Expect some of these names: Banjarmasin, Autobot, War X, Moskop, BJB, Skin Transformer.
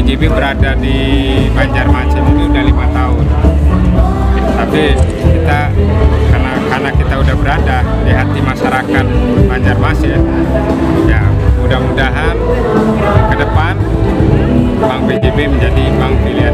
BJB berada di Banjarmasin itu udah 5 tahun. Tapi kita karena kita udah berada di hati masyarakat Banjarmasin, ya mudah-mudahan ke depan Bank BJB menjadi bank pilihan.